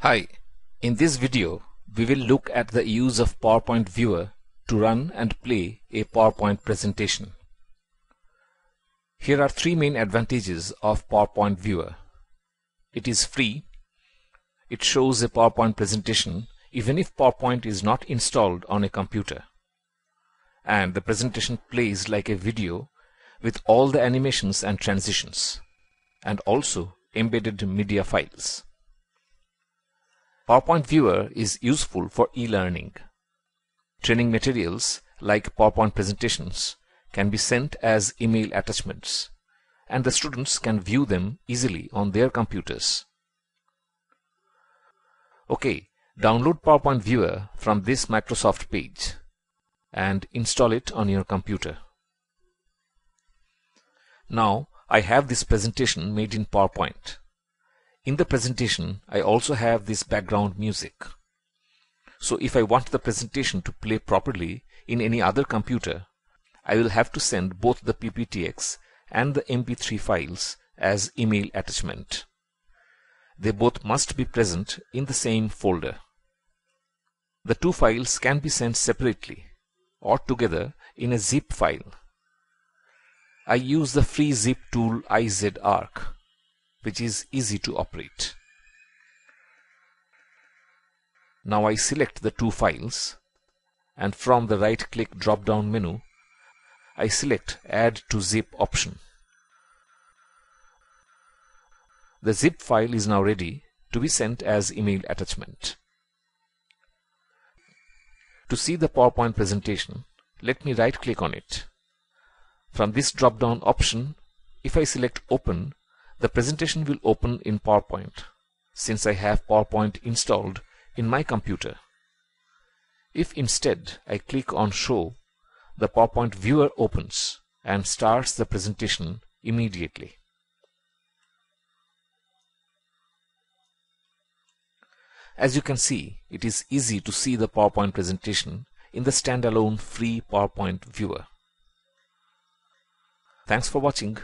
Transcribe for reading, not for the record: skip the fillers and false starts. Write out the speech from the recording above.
Hi, in this video we will look at the use of PowerPoint Viewer to run and play a PowerPoint presentation. Here are three main advantages of PowerPoint Viewer. It is free. It shows a PowerPoint presentation even if PowerPoint is not installed on a computer. And the presentation plays like a video with all the animations and transitions and also embedded media files. PowerPoint Viewer is useful for e-learning. Training materials like PowerPoint presentations can be sent as email attachments, and the students can view them easily on their computers. Okay, download PowerPoint Viewer from this Microsoft page and install it on your computer. Now I have this presentation made in PowerPoint. In the presentation, I also have this background music. So if I want the presentation to play properly in any other computer, I will have to send both the PPTX and the MP3 files as email attachment. They both must be present in the same folder. The two files can be sent separately or together in a ZIP file. I use the free ZIP tool iZArc, which is easy to operate. Now I select the two files, and from the right-click drop-down menu, I select Add to Zip option. The zip file is now ready to be sent as email attachment. To see the PowerPoint presentation, let me right-click on it. From this drop-down option, if I select Open, the presentation will open in PowerPoint, since I have PowerPoint installed in my computer. If instead I click on Show, the PowerPoint Viewer opens and starts the presentation immediately. As you can see, it is easy to see the PowerPoint presentation in the standalone free PowerPoint Viewer. Thanks for watching.